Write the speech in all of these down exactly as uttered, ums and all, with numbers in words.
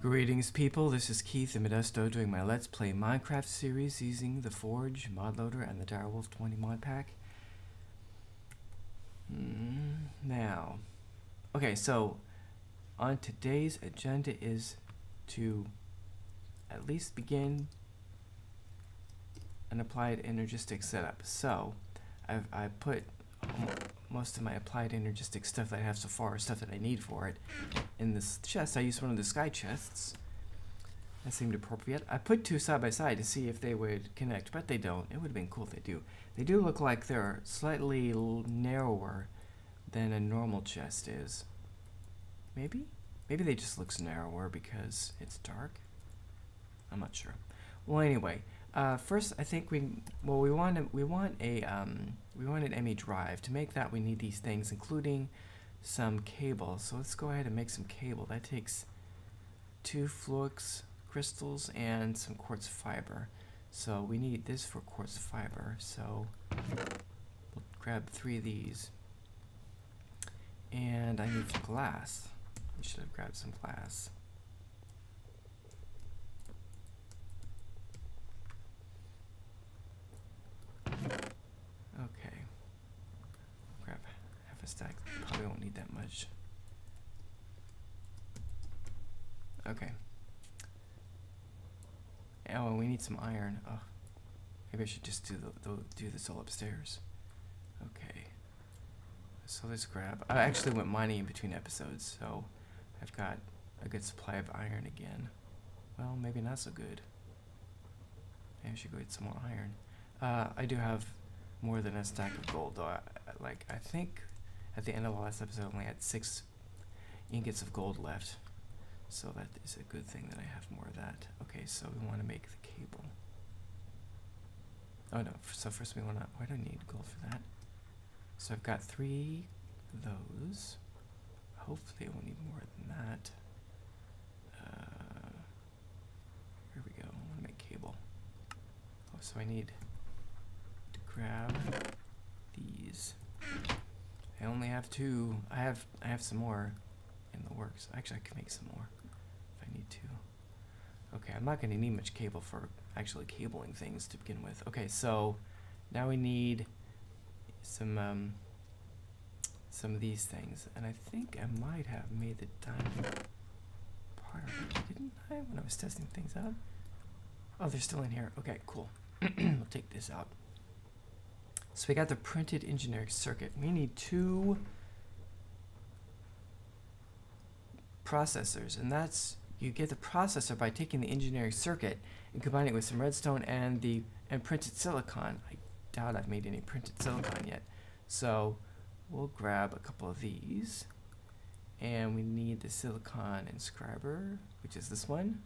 Greetings people, this is KeithInModesto doing my Let's Play Minecraft series using the Forge, Mod Loader, and the Direwolf twenty Mod Pack. Mm, now, okay, so on today's agenda is to at least begin an Applied Energistics setup. So, I've I put most of my Applied Energistics stuff that I have so far, stuff that I need for it, in this chest. I used one of the sky chests. That seemed appropriate. I put two side by side to see if they would connect, but they don't. It would have been cool if they do. They do look like they're slightly narrower than a normal chest is. Maybe? Maybe they just look narrower because it's dark? I'm not sure. Well, anyway, uh, first I think we well we want a, we want a um, we want an M E drive. To make that, we need these things, including some cable. So let's go ahead and make some cable. That takes two flux crystals and some quartz fiber. So we need this for quartz fiber. So we'll grab three of these. And I need some glass. I should have grabbed some glass. Okay. Grab half a stack. Probably won't need that much. Okay. Oh, and we need some iron. Oh, maybe I should just do the, the do this all upstairs. Okay. So let's grab. I actually went mining in between episodes, so I've got a good supply of iron again. Well, maybe not so good. Maybe I should go get some more iron. Uh, I do have more than a stack of gold, though. I, like I think at the end of the last episode, I only had six ingots of gold left. So that is a good thing that I have more of that. Okay, so we want to make the cable. Oh no, so first we want to, why do I need gold for that? So I've got three of those. Hopefully we'll need more than that. Uh, here we go, I want to make cable. Oh, so I need to grab these. I only have two, I have, I have some more in the works. Actually, I can make some more if I need to. Okay, I'm not going to need much cable for actually cabling things to begin with. Okay, so now we need some um, some of these things, and I think I might have made the diamond part of it, didn't I, when I was testing things out? Oh, they're still in here. Okay, cool. We'll take this out. So we got the printed engineering circuit. We need two processors, and that's, you get the processor by taking the engineering circuit and combining it with some redstone and the and printed silicon. I doubt I've made any printed silicon yet, so we'll grab a couple of these, and we need the silicon inscriber, which is this one.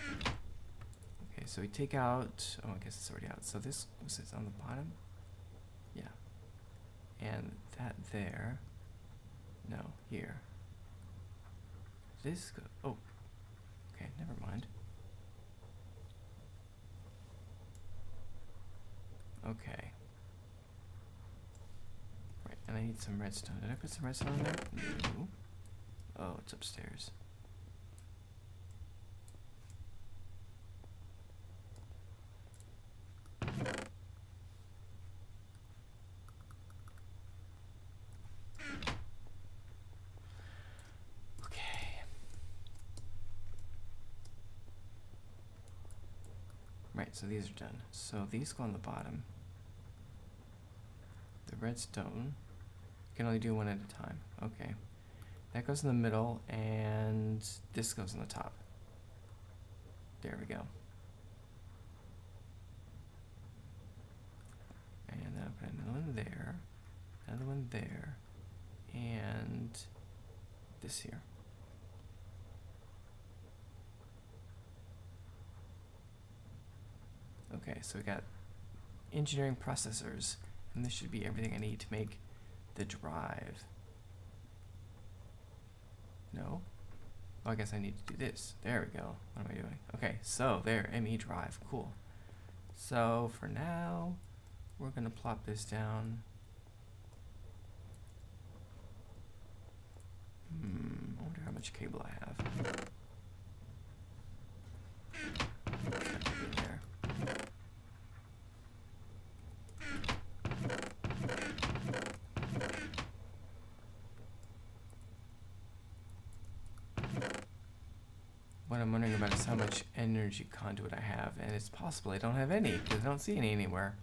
Okay, so we take out, oh, I guess it's already out, so this was this on the bottom, yeah, and that there, no, here. This go oh, okay, never mind. Okay. Right, and I need some redstone. Did I put some redstone on there? No. Oh, it's upstairs. So these are done. So these go on the bottom. The redstone, you can only do one at a time. Okay. That goes in the middle, and this goes on the top. There we go. And then I'll put another one there, another one there, and this here. Okay, so we got engineering processors, And this should be everything I need to make the drive. No? Well, I guess I need to do this. There we go. What am I doing? Okay, so there, M E drive, cool. So for now, we're gonna plop this down. Hmm, I wonder how much cable I have. What I'm wondering about is how much energy conduit I have, and it's possible I don't have any, because I don't see any anywhere.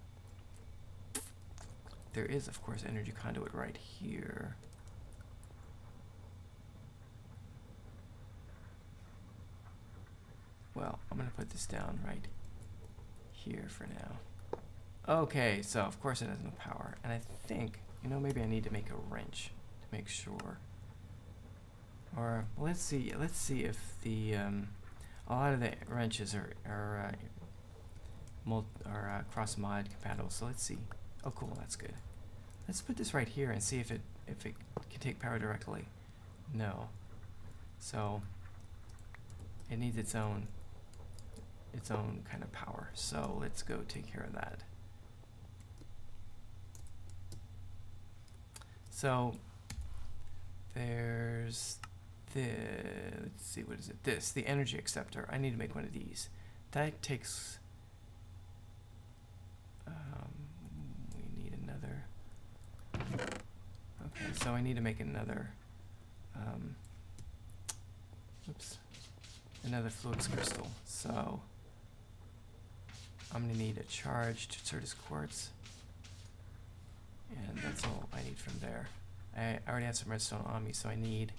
There is, of course, energy conduit right here. Well, I'm gonna put this down right here for now. Okay, so of course it has no power, and I think, you know, maybe I need to make a wrench to make sure. Or let's see, let's see if the um, a lot of the wrenches are are, uh, multi are uh, cross mod compatible. So let's see. Oh, cool, that's good. Let's put this right here and see if it if it can take power directly. No. So it needs its own its own kind of power. So let's go take care of that. So there's the, let's see, what is it? This, the energy acceptor. I need to make one of these. That takes, um, we need another. Okay, so I need to make another, um, oops, another fluix crystal. So I'm gonna need a charged Certus Quartz, and that's all I need from there. I already have some redstone on me, so I need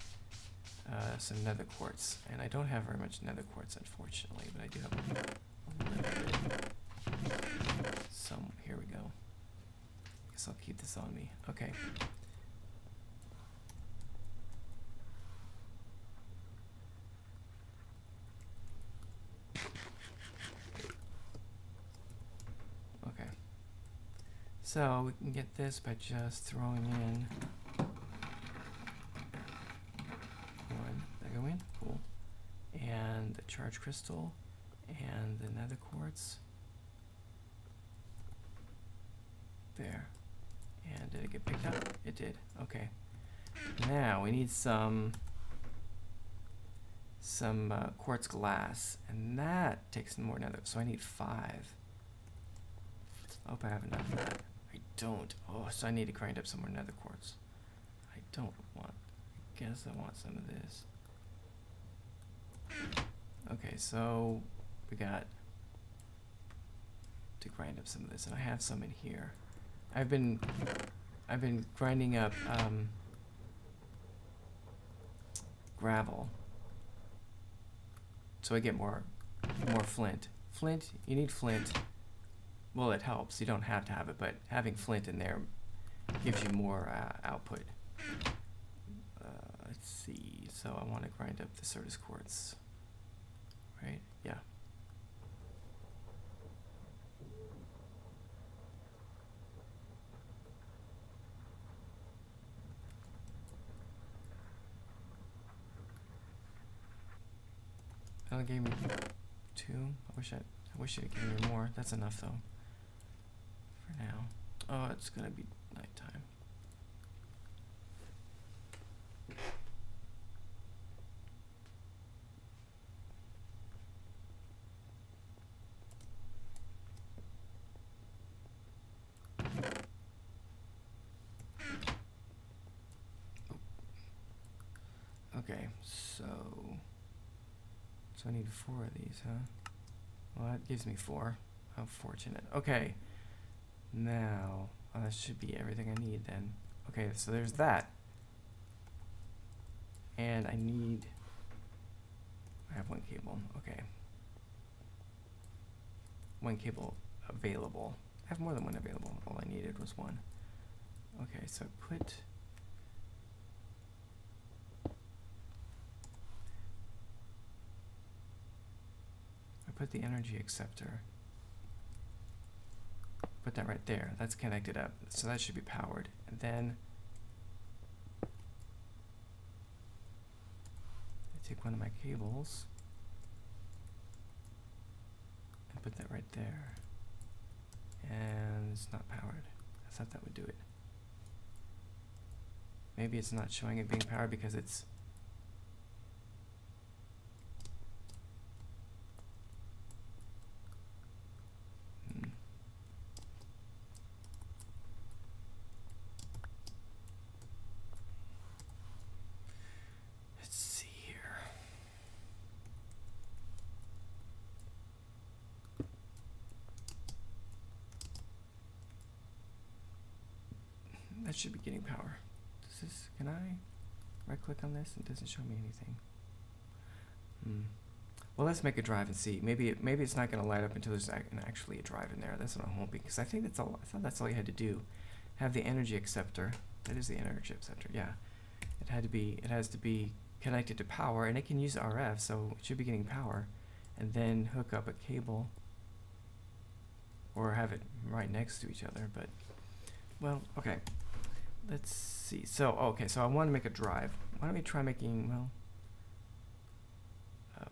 uh, some nether quartz. And I don't have very much nether quartz, unfortunately, but I do have a little bit. So here we go. I guess I'll keep this on me. Okay. Okay. So we can get this by just throwing in. Go in, cool, and the charge crystal, and the nether quartz. There, and did it get picked up? It did. Okay. Now we need some some uh, quartz glass, and that takes more nether. So I need five. I hope I have enough of that. I don't. Oh, so I need to grind up some more nether quartz. I don't want. I guess I want some of this. Okay, so we got to grind up some of this, and I have some in here. I've been I've been grinding up um, gravel, so I get more more flint. Flint, you need flint. Well, it helps. You don't have to have it, but having flint in there gives you more uh, output. Uh, let's see. So I want to grind up the Certus Quartz. Right? Yeah. That only gave me two. I wish I, I wish it gave me more. That's enough though. For now. Oh, it's gonna be nighttime. Okay, so so I need four of these, huh? Well, that gives me four. How fortunate. Okay, now well, that should be everything I need then. Okay, so there's that, and I need. I have one cable. Okay, one cable available. I have more than one available. All I needed was one. Okay, so put. Put the energy acceptor, put that right there. That's connected up, so that should be powered. And then I take one of my cables and put that right there. And it's not powered. I thought that would do it. Maybe it's not showing it being powered because it's should be getting power. Does this, can I right click on this? It doesn't show me anything. Hmm. Well, let's make a drive and see. Maybe it, maybe it's not going to light up until there's actually a drive in there. That's what I'm hoping, because I think that's all. I thought that's all you had to do. Have the energy acceptor. That is the energy acceptor. Yeah, it had to be. It has to be connected to power, and it can use R F, so it should be getting power. And then hook up a cable, or have it right next to each other. But well, okay. Let's see. So okay, so I want to make a drive. Why don't we try making, well, uh,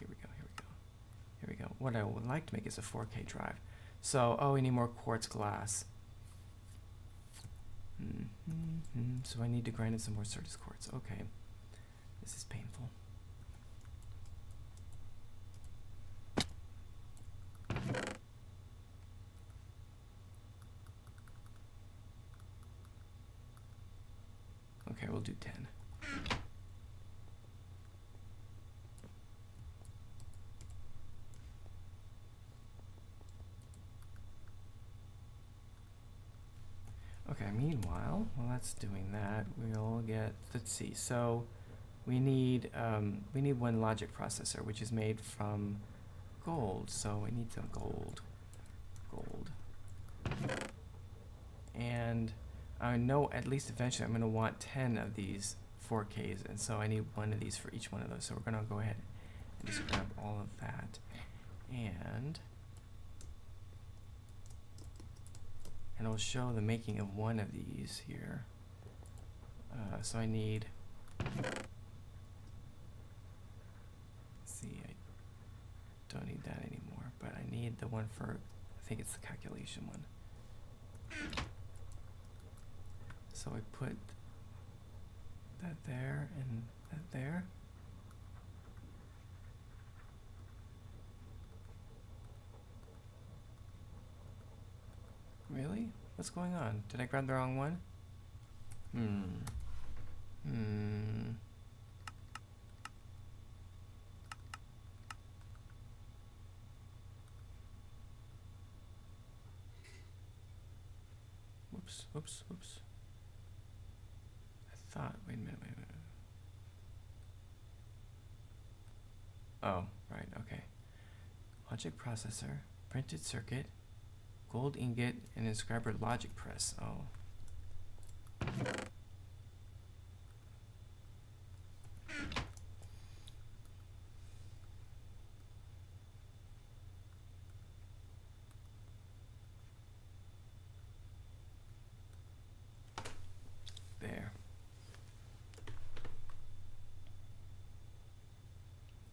here we go, here we go, here we go. What I would like to make is a four K drive. So, oh, we need more quartz glass. Mm-hmm. So I need to grind in some more Certus quartz. Okay, this is painful. Okay, we'll do ten. Okay, meanwhile, while that's doing that, we'll get, let's see, so we need um, we need one logic processor, which is made from gold, so we need some gold. Gold. And I know at least eventually I'm going to want ten of these four Ks, and so I need one of these for each one of those. So we're going to go ahead and just grab all of that, and and it'll show the making of one of these here. Uh, so I need. Let's see, I don't need that anymore, but I need the one for. I think it's the calculation one. So I put that there and that there. Really? What's going on? Did I grab the wrong one? Hmm. Hmm. Whoops, whoops, whoops. Thought, wait a minute, wait a minute. Oh, right, okay. Logic processor, printed circuit, gold ingot, and inscriber logic press. Oh.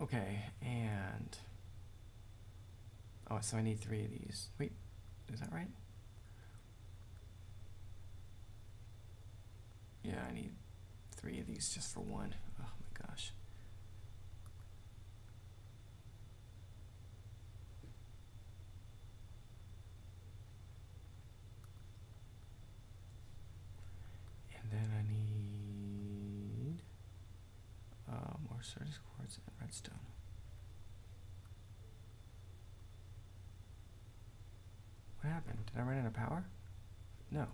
Okay, and oh, so I need three of these. Wait, is that right? Yeah, I need three of these just for one. Oh my gosh. And then I need uh, more Certus quartz and redstone. What happened? Did I run out of power? No.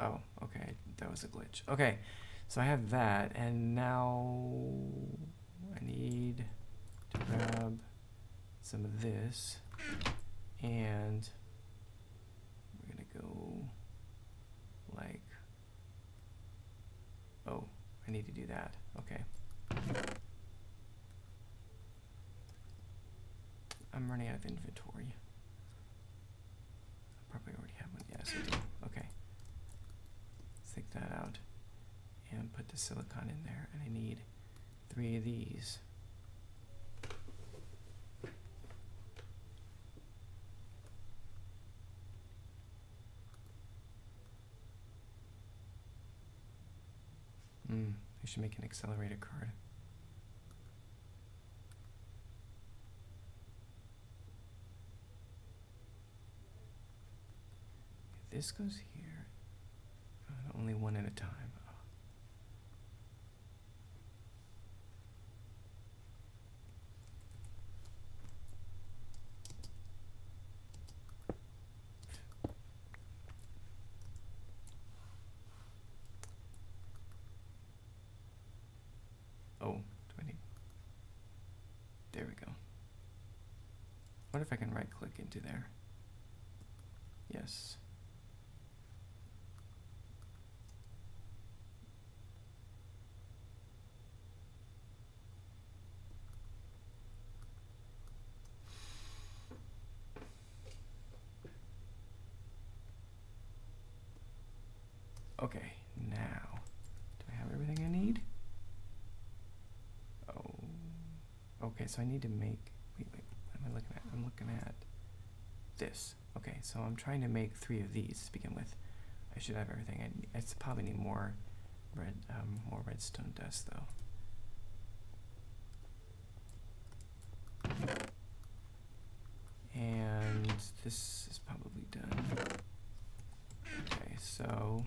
Oh, okay, that was a glitch. Okay, so I have that, and now I need to grab some of this, and we're gonna go like, oh, I need to do that. Okay. I'm running out of inventory. I probably already have one. Yes, I do. Okay. Let's take that out and put the silicon in there. And I need three of these. Hmm. I should make an accelerator card. This goes here, uh, only one at a time. Oh. Oh, twenty. There we go. What if I can right click into there? Yes. Okay, now, do I have everything I need? Oh, okay, so I need to make, wait, wait, what am I looking at? I'm looking at this. Okay, so I'm trying to make three of these to begin with. I should have everything I need. I probably need more red, um, more redstone dust though. And this is probably done. Okay, so.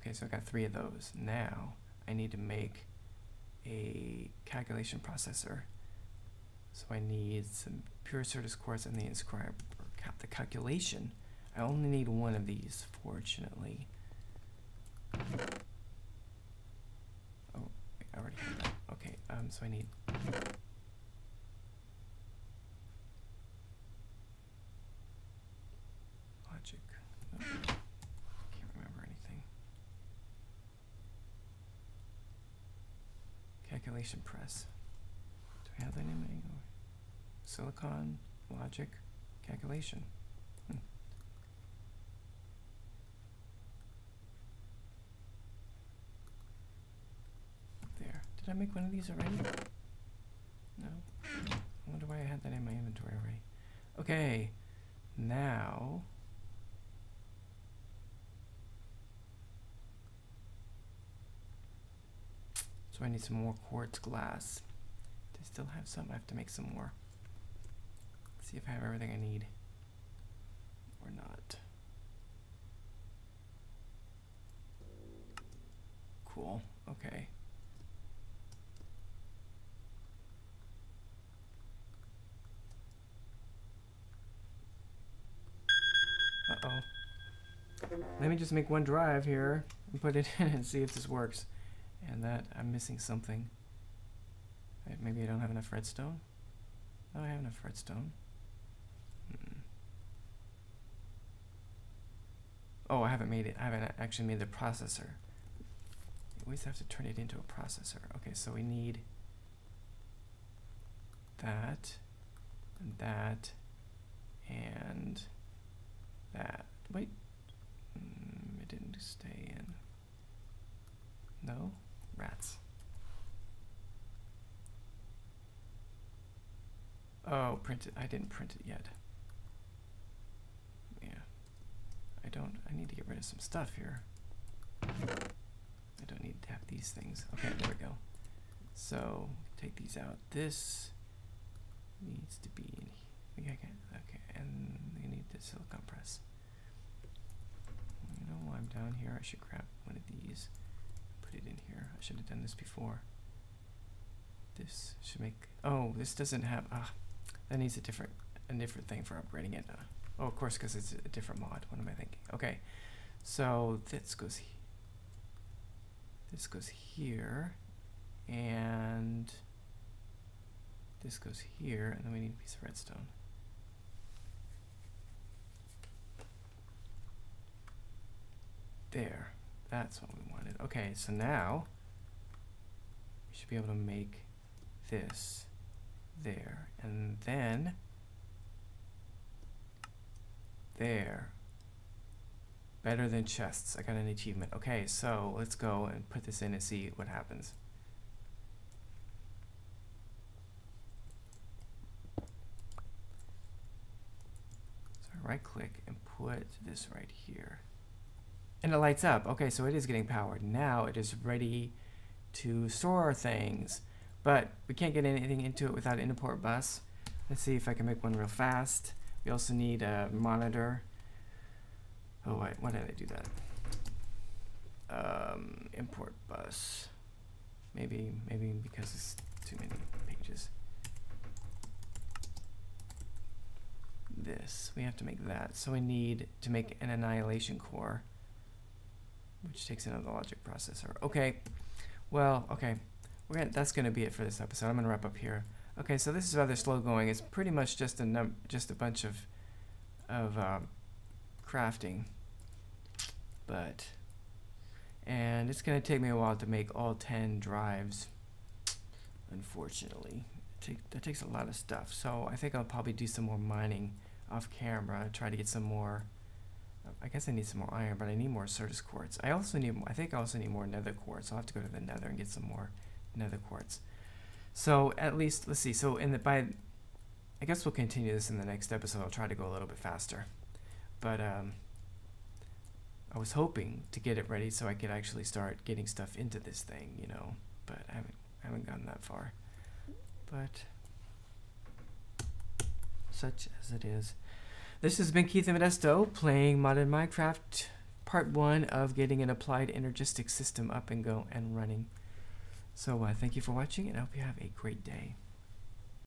Okay, so I got three of those. Now I need to make a calculation processor. So I need some pure Certus Quartz and the inscriber cal the calculation. I only need one of these, fortunately. Oh, I already have that. Okay, um, so I need. Calculation press. Do I have that in there? Silicon, logic, calculation. Hmm. There. Did I make one of these already? No. I wonder why I had that in my inventory already. Okay. Now. So I need some more quartz glass. Do I still have some? I have to make some more. Let's see if I have everything I need or not. Cool, okay. Uh-oh. Let me just make one drive here and put it in and see if this works. And that, I'm missing something. Maybe I don't have enough redstone? No, I have enough redstone. Mm-mm. Oh, I haven't made it. I haven't actually made the processor. You always have to turn it into a processor. Okay, so we need that, and that, and that. Wait, mm, it didn't stay in. No? Rats. Oh, print it. I didn't print it yet. Yeah. I don't, I need to get rid of some stuff here. I don't need to have these things. Okay, there we go. So, take these out. This needs to be in here. Okay, and we need the silicon press. You know, while I'm down here, I should grab one of these. It in here. I should have done this before. This should make. Oh, this doesn't have. Ah, that needs a different, a different thing for upgrading it. Uh, oh, of course, because it's a different mod. What am I thinking? Okay, so this goes. He this goes here, and this goes here, and then we need a piece of redstone. There. That's what we wanted. Okay, so now should be able to make this there, and then there. Better than chests. I got an achievement. Okay, so let's go and put this in and see what happens. So right click and put this right here. And it lights up. Okay, so it is getting powered. Now it is ready to store our things, but we can't get anything into it without an import bus. Let's see if I can make one real fast. We also need a monitor. Oh wait, why did I do that? Um, import bus. Maybe, maybe because it's too many pages. This, we have to make that. So we need to make an annihilation core, which takes another logic processor. Okay, well, okay. We're gonna, that's gonna be it for this episode. I'm gonna wrap up here. Okay, so this is rather slow going. It's pretty much just a num just a bunch of, of, um, crafting, but and it's gonna take me a while to make all ten drives, unfortunately. Take, that takes a lot of stuff, so I think I'll probably do some more mining off camera, try to get some more. I guess I need some more iron, but I need more Certus quartz. I also need I think I also need more nether quartz. I'll have to go to the nether and get some more nether quartz. So at least let's see, so in the by I guess we'll continue this in the next episode. I'll try to go a little bit faster. But um, I was hoping to get it ready so I could actually start getting stuff into this thing, you know. But I haven't, I haven't gotten that far. But such as it is, this has been KeithInModesto playing modded Minecraft, part one of getting an applied energistic system up and go and running. So uh, thank you for watching, and I hope you have a great day.